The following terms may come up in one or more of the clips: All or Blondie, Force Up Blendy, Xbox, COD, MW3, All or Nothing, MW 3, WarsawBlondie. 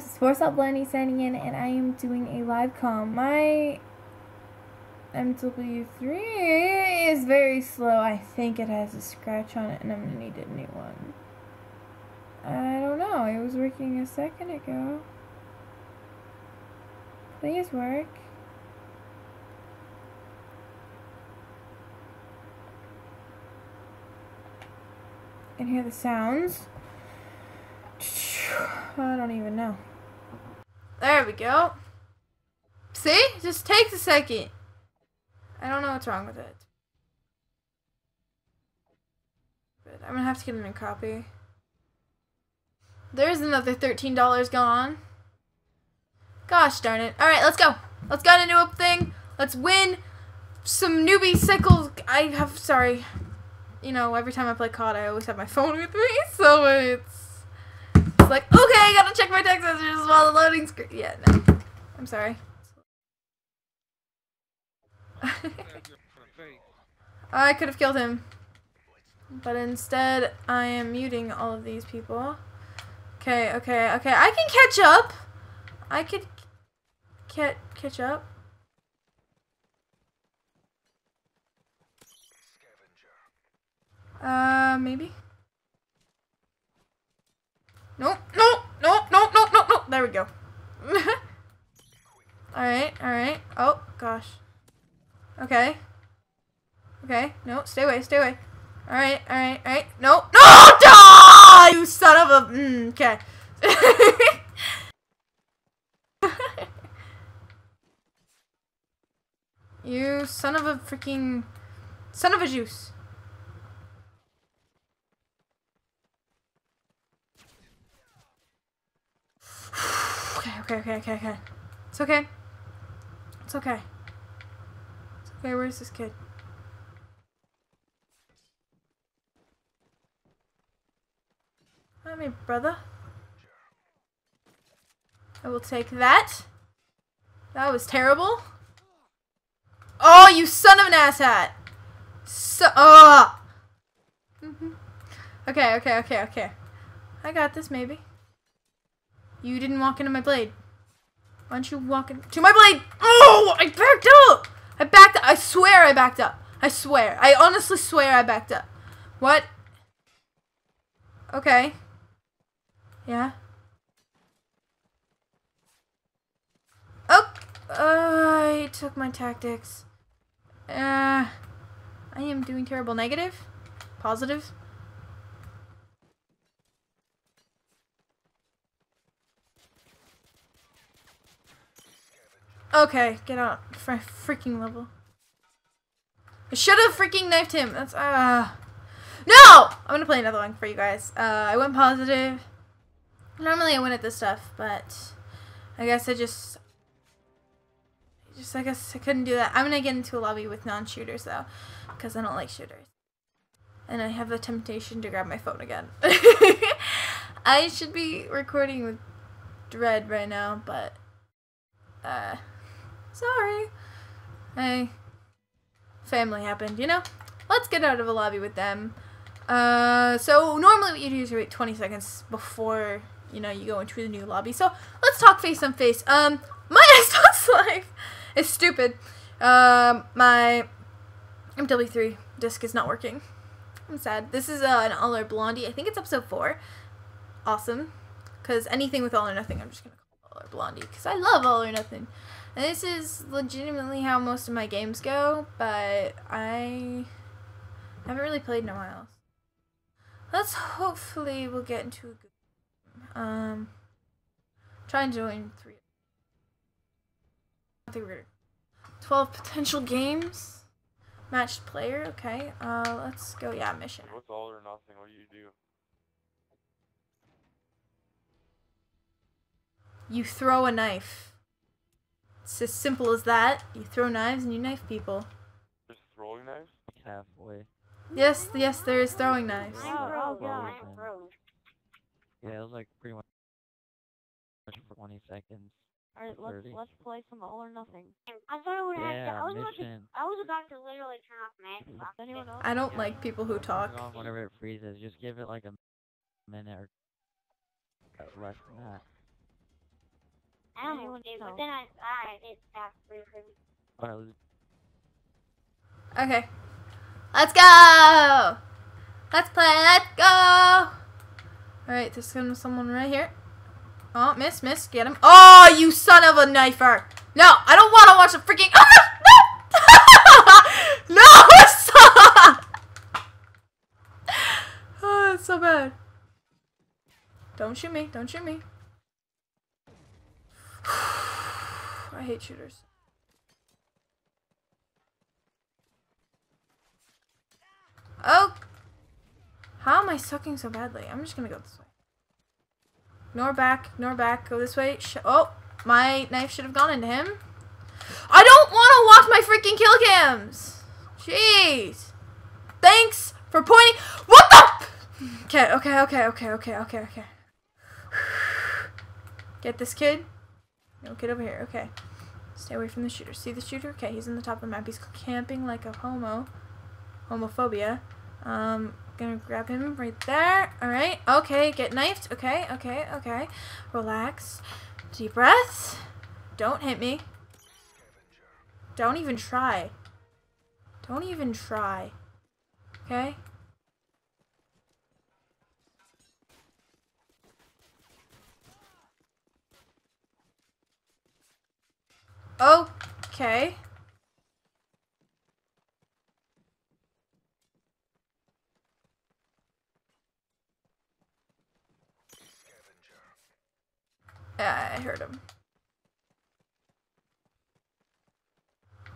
guys, it's Force Up Blendy signing in, and I am doing a live com. My MW 3 is very slow. I think it has a scratch on it, and I'm gonna need a new one. I don't know. It was working a second ago. Please work. I can hear the sounds. I don't even know. There we go. See? It just takes a second. I don't know what's wrong with it. But I'm gonna have to get a new copy. There's another $13 gone. Gosh darn it. Alright, let's go. Let's get into a thing. Let's win some newbie cycles. Sorry. You know, every time I play COD, I always have my phone with me, so it's like, okay, I gotta check my text messages while the loading screen. Yeah, no, I'm sorry. I could have killed him, but instead I am muting all of these people. Okay. I can catch up. I could catch up. Maybe? No. There we go. Alright. Oh, gosh. Okay. No, stay away. Alright. No! Die! You son of a... okay. You son of a freaking... Son of a juice. Okay. It's okay, where's this kid? Not me, brother. I will take that. That was terrible. Oh, you son of an asshat! Okay. I got this, maybe. You didn't walk into my blade. Why don't you walk into my blade? Oh, I backed up. I swear I backed up. I honestly swear I backed up. What? Okay. Yeah. Oh, I took my tactics. I am doing terrible. Negative? Positive? Okay, get out for a freaking level. I should have freaking knifed him. That's no! I'm gonna play another one for you guys. I went positive. Normally I win at this stuff, but I guess I couldn't do that. I'm gonna get into a lobby with non-shooters though, because I don't like shooters. And I have the temptation to grab my phone again. I should be recording with Dread right now, but sorry. Hey, family happened, you know? Let's get out of a lobby with them. So normally what you do is you wait 20 seconds before, you know, you go into the new lobby. So let's talk face on face. My Xbox Live is stupid. My MW3 disc is not working. I'm sad. This is an All or Blondie. I think it's episode 4. Awesome. Because anything with All or Nothing, I'm just going to All or Blondie, because I love All or Nothing. And this is legitimately how most of my games go, but I haven't really played in a while. Let's hopefully we'll get into a good game. Try and join 3. I think we're gonna 12 potential games. Matched player, okay. Let's go, yeah, mission. What's All or Nothing? What do you do? You throw a knife. It's as simple as that. You throw knives and you knife people. There's throwing knives? Halfway. Yes, there is throwing knives. Yeah, it was like pretty much 20 seconds. Alright, let's play some All or Nothing. I thought it would have to. I was about to literally turn off my Xbox. I don't like people who talk. Whenever it freezes, just give it like a minute or less than that. I almost did, but then I stopped recruiting. Okay. Let's go! Let's play, let's go! Alright, there's gonna be someone right here. Oh, miss, miss, get him. Oh, you son of a knifer! No, I don't wanna watch a freaking. Oh, no! No! Stop! Oh, it's so bad. Don't shoot me, don't shoot me. I hate shooters. Oh! How am I sucking so badly? I'm just gonna go this way. Nor back, go this way. Oh! My knife should have gone into him. I don't want to watch my freaking kill cams! Jeez! Thanks for pointing. What the? Okay, okay, okay, okay, okay, okay, okay. Get this kid. No, get over here. Okay. Stay away from the shooter. See the shooter? Okay, he's in the top of the map. He's camping like a homo. Homophobia. Gonna grab him right there. Alright. Okay, get knifed. Okay, okay, okay. Relax. Deep breaths. Don't hit me. Don't even try. Don't even try. Okay? Okay. I heard him.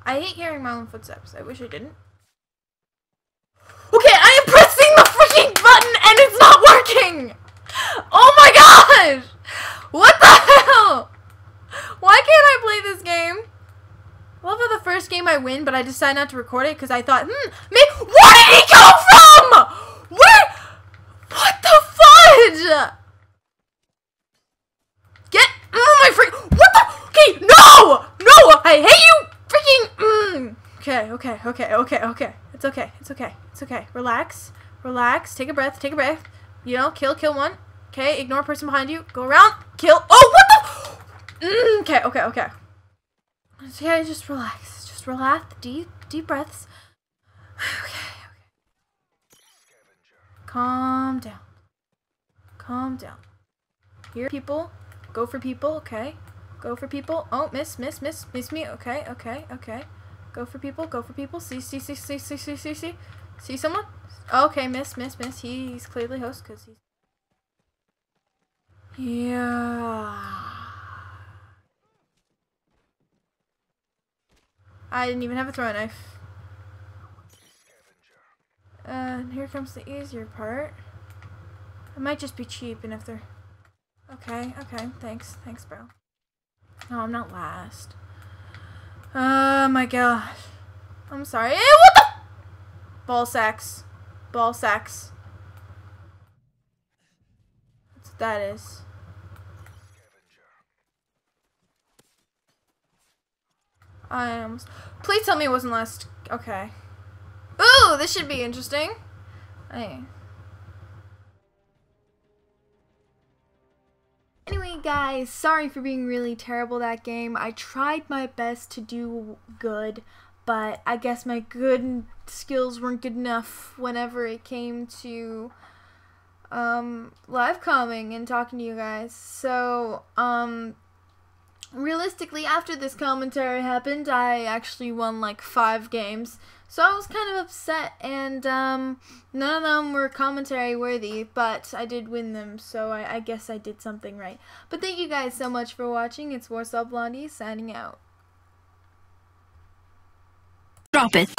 I hate hearing my own footsteps. I wish I didn't. Okay, I am pressing the freaking button and it's not working! Oh my gosh! What the hell? Why can't I play this game? I love how the first game I win, but I decide not to record it because I thought, where did he come from? Where? What the fudge? Get my freak. What the? Okay, no! No! I hate you! Okay, okay, okay, okay, okay. It's okay, it's okay, it's okay. Relax, relax, take a breath, take a breath. You know, kill, kill one. Okay, ignore a person behind you. Go around, kill. Oh, what the? Okay, okay, okay. Okay, just relax. Just relax. Deep breaths. Okay, okay. Calm down. Calm down. Hear people. Go for people, okay. Go for people. Oh, miss me. Okay, okay, okay. Go for people, go for people. See. See someone? Okay, miss. He's clearly host because he's. Yeah. I didn't even have a throwing knife. And here comes the easier part. It might just be cheap, and if they're. Okay, okay. Thanks, thanks, bro. No, I'm not last. Oh my gosh. I'm sorry. Hey, what the? Ball sacks. Ball sacks. That's what that is. I almost. Please tell me it wasn't last. Okay. Ooh, this should be interesting. Hey. Anyway guys, sorry for being really terrible that game. I tried my best to do good, but I guess my good skills weren't good enough whenever it came to live coming and talking to you guys. So, realistically, after this commentary happened, I actually won like 5 games. So I was kind of upset, and none of them were commentary worthy, but I did win them, so I guess I did something right. But thank you guys so much for watching. It's WarsawBlondie signing out. Drop it.